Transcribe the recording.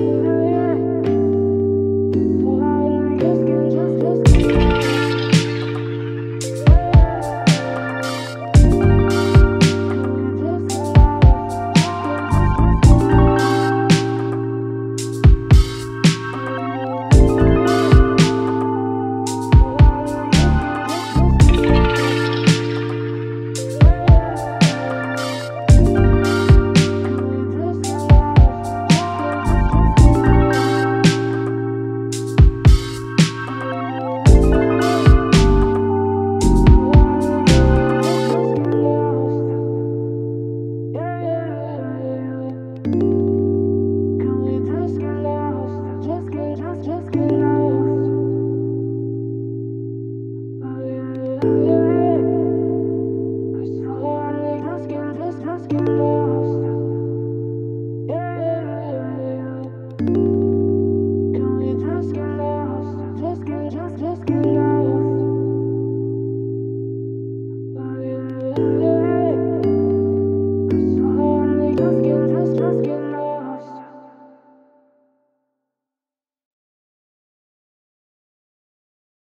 Just get lost. Yeah.